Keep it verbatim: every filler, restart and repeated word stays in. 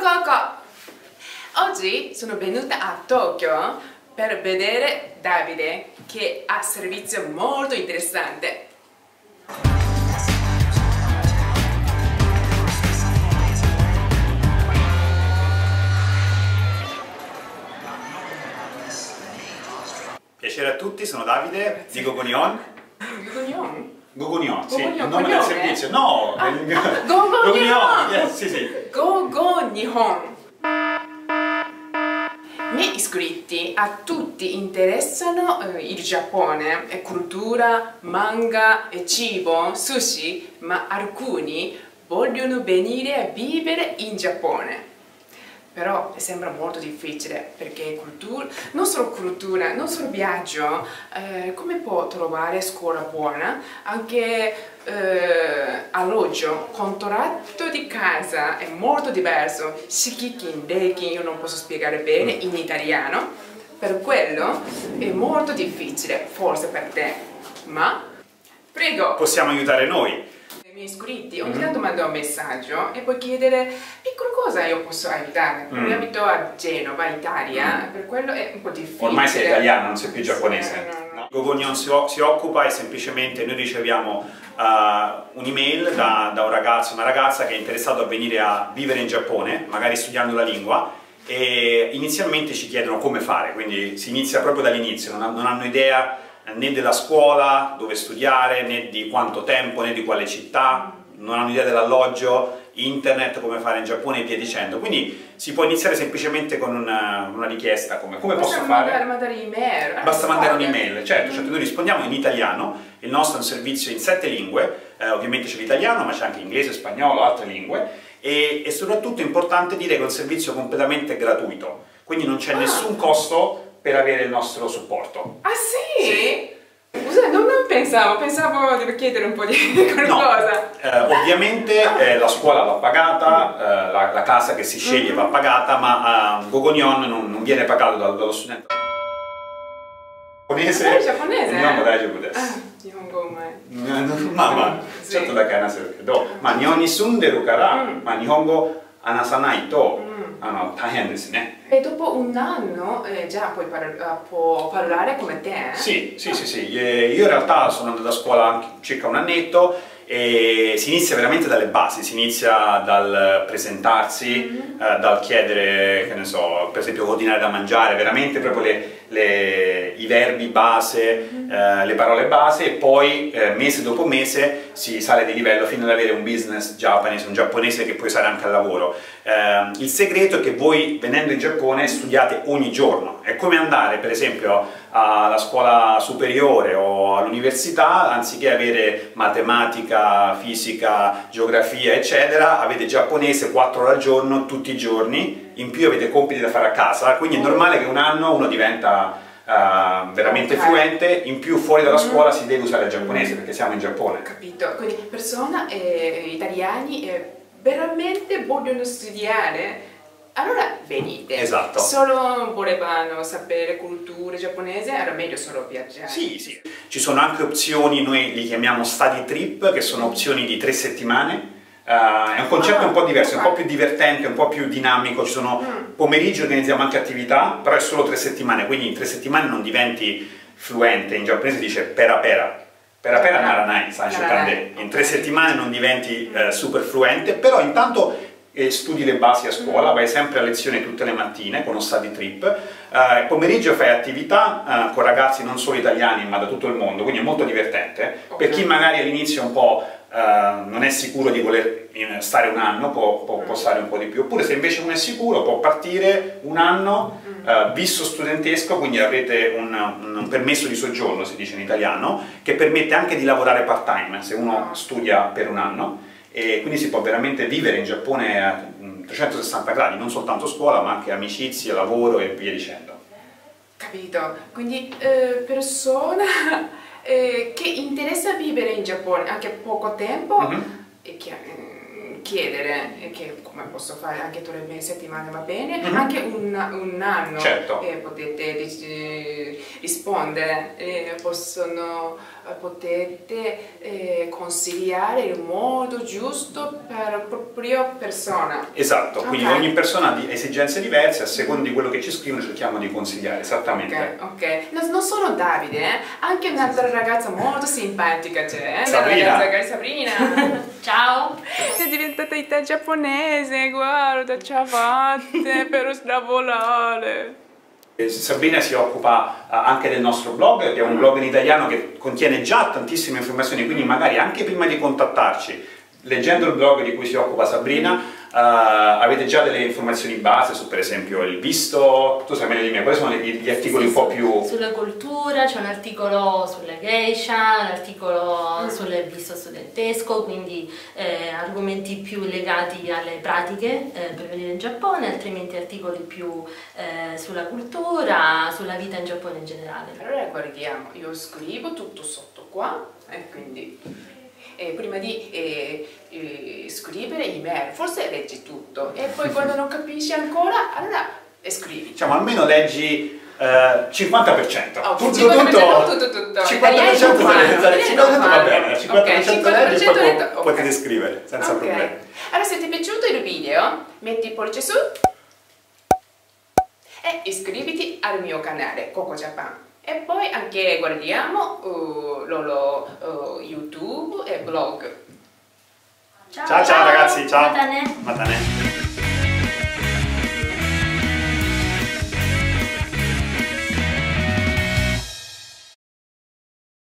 Ciao Coco! Oggi sono venuta a Tokyo per vedere Davide, che ha un servizio molto interessante. Piacere a tutti, sono Davide di Go! Go! Nihon. Go! Go! Nihon? Go! Go! Nihon, sì, il nome del servizio. No! Ah, del... Ah, Go! Go! Nihon! Yes, sì, sì. Go! Go! Nihon. I miei iscritti a tutti interessano eh, il Giappone, e cultura, manga, e cibo, sushi, ma alcuni vogliono venire a vivere in Giappone. Però sembra molto difficile, perché cultura, non solo cultura, non solo viaggio, eh, come può trovare scuola buona, anche eh, alloggio, contratto di casa è molto diverso, shikikin, reikin, io non posso spiegare bene in italiano, per quello è molto difficile, forse per te, ma prego! Possiamo aiutare noi! Iscritti, ogni tanto mando un messaggio e puoi chiedere piccola cosa io posso aiutare. Mm. Io abito a Genova, Italia, mm. per quello è un po' difficile. Ormai sei italiana, non sei più giapponese. Sì, no, no. Go! Go! Nihon si, si occupa e semplicemente noi riceviamo uh, un'email da, da un ragazzo, una ragazza che è interessato a venire a vivere in Giappone, magari studiando la lingua, e inizialmente ci chiedono come fare, quindi si inizia proprio dall'inizio, non, non hanno idea né della scuola, dove studiare, né di quanto tempo, né di quale città, non hanno idea dell'alloggio, internet, come fare in Giappone e via dicendo. Quindi si può iniziare semplicemente con una, una richiesta, come, come posso fare? Basta mandare un'email. Basta mandare un'email, certo, certo, noi rispondiamo in italiano, il nostro è un servizio in sette lingue, eh, ovviamente c'è l'italiano, ma c'è anche inglese, spagnolo, altre lingue, e, e soprattutto è importante dire che è un servizio completamente gratuito, quindi non c'è ah. nessun costo per avere il nostro supporto. Ah sì? Sì. Scusa, non, non pensavo, pensavo di chiedere un po' di qualcosa. No. Eh, ovviamente eh, la scuola va pagata, eh, la, la casa che si sceglie va pagata, ma eh, Go! Go! Nihon non, non viene pagato dallo, dallo studente giapponese. È giapponese? No, ma dai, giapponese. Mamma, certo da che è una servizio. Ma Nihon ni sunderu kara, ma Nihongo anasanai to. Ah, no, e dopo un anno eh, già puoi par può parlare come te? Eh? Sì, sì, ah. sì, sì, io in realtà sono andato a scuola circa un annetto e si inizia veramente dalle basi, si inizia dal presentarsi, mm-hmm. eh, dal chiedere, che ne so, per esempio ordinare da mangiare, veramente proprio le, le, i verbi base, mm-hmm. eh, le parole base, e poi eh, mese dopo mese si sale di livello fino ad avere un business giapponese, un giapponese che puoi usare anche al lavoro. Eh, il segreto è che voi venendo in Giappone studiate ogni giorno, è come andare per esempio alla scuola superiore o all'università, anziché avere matematica, fisica, geografia, eccetera, avete giapponese quattro ore al giorno, tutti i giorni, in più avete compiti da fare a casa, quindi è normale che un anno uno diventa uh, veramente okay. fluente, in più fuori dalla scuola mm. si deve usare il giapponese perché siamo in Giappone. Capito, quindi persone eh, italiani eh, veramente vogliono studiare, allora venite. Esatto. Solo volevano sapere cultura giapponese, era meglio solo viaggiare. Sì, sì. Ci sono anche opzioni, noi li chiamiamo study trip, che sono opzioni di tre settimane. Uh, è un concetto ah, un po' diverso, okay. un po' più divertente, un po' più dinamico. Ci sono mm. pomeriggi, organizziamo anche attività, però è solo tre settimane, quindi in tre settimane non diventi fluente. In giapponese si dice pera pera. Pera pera naranai, sancho kande. In tre settimane non diventi eh, super fluente, però intanto e studi le basi a scuola, vai sempre a lezione tutte le mattine con uno study trip, eh, pomeriggio fai attività eh, con ragazzi non solo italiani ma da tutto il mondo, quindi è molto divertente, okay. per chi magari all'inizio un po' eh, non è sicuro di voler stare un anno può, può, può stare un po' di più, oppure se invece non è sicuro può partire un anno eh, visto studentesco, quindi avrete un, un permesso di soggiorno, si dice in italiano, che permette anche di lavorare part time se uno studia per un anno. E quindi si può veramente vivere in Giappone a trecentosessanta gradi, non soltanto scuola ma anche amicizie, lavoro e via dicendo. Capito, quindi eh, persona eh, che interessa vivere in Giappone anche poco tempo mm-hmm. e chi chiedere eh, che come posso fare anche tre mesi, settimane va bene, mm-hmm. anche un, un anno certo. eh, potete eh, rispondere, eh, possono potete eh, consigliare il modo giusto per propria persona. Esatto, okay. Quindi ogni persona ha esigenze diverse, a seconda di quello che ci scrivono cerchiamo di consigliare, esattamente. Ok, okay. No, non solo Davide, eh? Anche un'altra ragazza molto simpatica c'è, eh? Sabrina. Ragazza, Sabrina. Ciao! Sei diventata italiana giapponese, guarda, ciabatte per sdavolare. Sabrina si occupa anche del nostro blog, che è un blog in italiano che contiene già tantissime informazioni, quindi magari anche prima di contattarci, leggendo il blog di cui si occupa Sabrina, uh, avete già delle informazioni base su per esempio il visto, tu sai meglio di me, quali sono gli, gli articoli sì, un po' più... Sulla cultura, c'è un articolo sulla geisha, un articolo mm. sul visto studentesco, quindi eh, argomenti più legati alle pratiche eh, per venire in Giappone, altrimenti articoli più eh, sulla cultura, sulla vita in Giappone in generale. Allora guardiamo, io scrivo tutto sotto qua e quindi... Eh, prima di eh, eh, scrivere email, forse leggi tutto e poi quando non capisci ancora, allora eh, scrivi. Diciamo almeno leggi eh, cinquanta per cento. Oh, tutto, cinquanta per cento, tutto, tutto, tutto. cinquanta per cento va bene, cinquanta per cento, okay, cinquanta per cento leggi e poi letto, okay. Potete scrivere senza okay. problemi. Allora se ti è piaciuto il video, metti il pollice su e iscriviti al mio canale Coco Japan. E poi anche guardiamo uh, loro uh, YouTube e blog. Ciao ciao, ciao ragazzi, ciao! Matane! Matane.